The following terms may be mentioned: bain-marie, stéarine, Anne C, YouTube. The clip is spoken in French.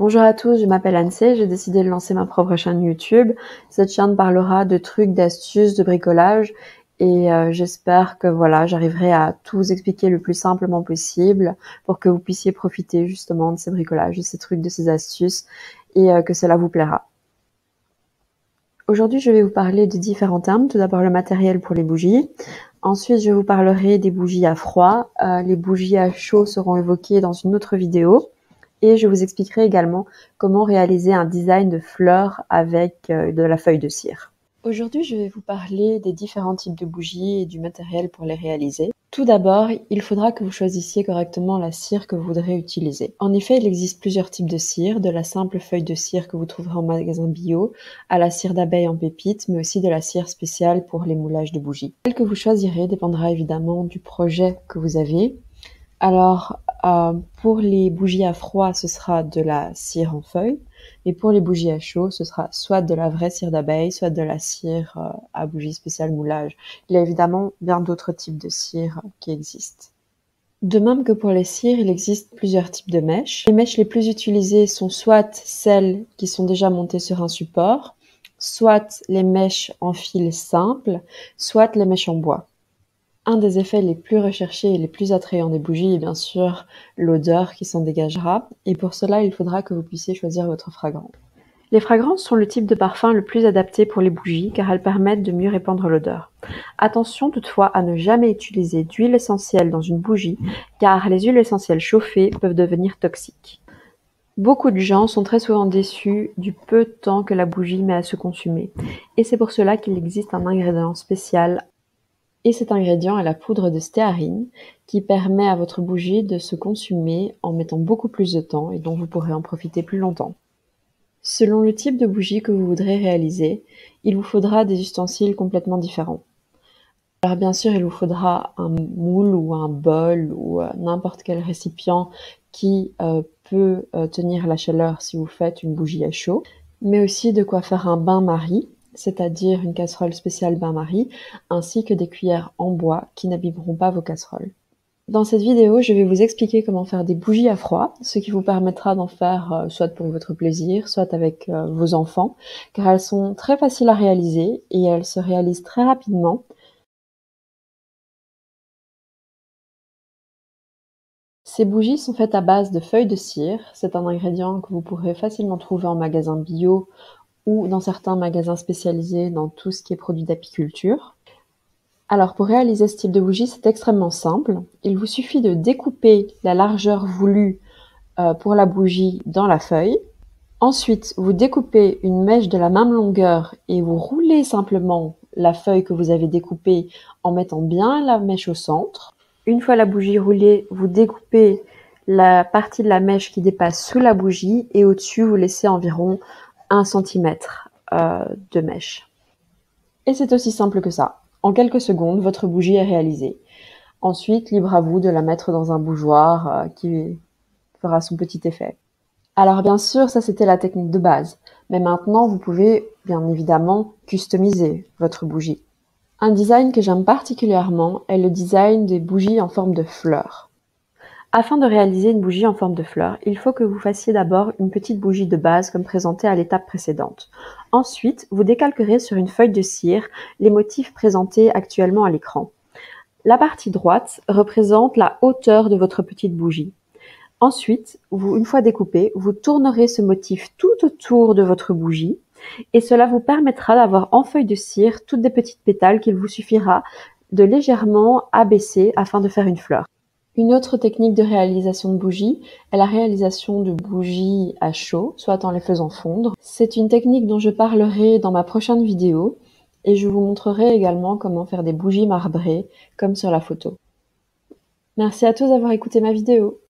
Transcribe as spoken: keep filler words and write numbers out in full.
Bonjour à tous, je m'appelle Anne C, j'ai décidé de lancer ma propre chaîne YouTube. Cette chaîne parlera de trucs, d'astuces, de bricolage et euh, j'espère que voilà, j'arriverai à tout vous expliquer le plus simplement possible pour que vous puissiez profiter justement de ces bricolages, de ces trucs, de ces astuces et euh, que cela vous plaira. Aujourd'hui, je vais vous parler de différents termes. Tout d'abord, le matériel pour les bougies. Ensuite, je vous parlerai des bougies à froid. Euh, les bougies à chaud seront évoquées dans une autre vidéo. Et je vous expliquerai également comment réaliser un design de fleurs avec euh, de la feuille de cire. Aujourd'hui, je vais vous parler des différents types de bougies et du matériel pour les réaliser. Tout d'abord, il faudra que vous choisissiez correctement la cire que vous voudrez utiliser. En effet, il existe plusieurs types de cire, de la simple feuille de cire que vous trouverez en magasin bio, à la cire d'abeille en pépite, mais aussi de la cire spéciale pour les moulages de bougies. Celle que vous choisirez dépendra évidemment du projet que vous avez. Alors, euh, pour les bougies à froid, ce sera de la cire en feuille, et pour les bougies à chaud, ce sera soit de la vraie cire d'abeille, soit de la cire euh, à bougie spéciale moulage. Il y a évidemment bien d'autres types de cire qui existent. De même que pour les cires, il existe plusieurs types de mèches. Les mèches les plus utilisées sont soit celles qui sont déjà montées sur un support, soit les mèches en fil simple, soit les mèches en bois. Un des effets les plus recherchés et les plus attrayants des bougies est bien sûr l'odeur qui s'en dégagera, et pour cela il faudra que vous puissiez choisir votre fragrance. Les fragrances sont le type de parfum le plus adapté pour les bougies car elles permettent de mieux répandre l'odeur. Attention toutefois à ne jamais utiliser d'huile essentielle dans une bougie car les huiles essentielles chauffées peuvent devenir toxiques. Beaucoup de gens sont très souvent déçus du peu de temps que la bougie met à se consumer, et c'est pour cela qu'il existe un ingrédient spécial. Et cet ingrédient est la poudre de stéarine qui permet à votre bougie de se consumer en mettant beaucoup plus de temps et dont vous pourrez en profiter plus longtemps. Selon le type de bougie que vous voudrez réaliser, il vous faudra des ustensiles complètement différents. Alors bien sûr, il vous faudra un moule ou un bol ou n'importe quel récipient qui euh, peut euh, tenir la chaleur si vous faites une bougie à chaud, mais aussi de quoi faire un bain-marie, c'est-à-dire une casserole spéciale bain-marie, ainsi que des cuillères en bois qui n'abîmeront pas vos casseroles. Dans cette vidéo, je vais vous expliquer comment faire des bougies à froid, ce qui vous permettra d'en faire euh, soit pour votre plaisir, soit avec euh, vos enfants, car elles sont très faciles à réaliser et elles se réalisent très rapidement. Ces bougies sont faites à base de feuilles de cire, c'est un ingrédient que vous pourrez facilement trouver en magasin bio, ou dans certains magasins spécialisés dans tout ce qui est produit d'apiculture. Alors pour réaliser ce type de bougie, c'est extrêmement simple. Il vous suffit de découper la largeur voulue euh, pour la bougie dans la feuille. Ensuite, vous découpez une mèche de la même longueur et vous roulez simplement la feuille que vous avez découpée en mettant bien la mèche au centre. Une fois la bougie roulée, vous découpez la partie de la mèche qui dépasse sous la bougie et au-dessus, vous laissez environ un centimètre euh, de mèche. Et c'est aussi simple que ça. En quelques secondes, votre bougie est réalisée. Ensuite, libre à vous de la mettre dans un bougeoir euh, qui fera son petit effet. Alors bien sûr, ça c'était la technique de base. Mais maintenant, vous pouvez bien évidemment customiser votre bougie. Un design que j'aime particulièrement est le design des bougies en forme de fleurs. Afin de réaliser une bougie en forme de fleur, il faut que vous fassiez d'abord une petite bougie de base comme présentée à l'étape précédente. Ensuite, vous décalquerez sur une feuille de cire les motifs présentés actuellement à l'écran. La partie droite représente la hauteur de votre petite bougie. Ensuite, vous, une fois découpée, vous tournerez ce motif tout autour de votre bougie et cela vous permettra d'avoir en feuille de cire toutes des petites pétales qu'il vous suffira de légèrement abaisser afin de faire une fleur. Une autre technique de réalisation de bougies est la réalisation de bougies à chaud, soit en les faisant fondre. C'est une technique dont je parlerai dans ma prochaine vidéo et je vous montrerai également comment faire des bougies marbrées comme sur la photo. Merci à tous d'avoir écouté ma vidéo.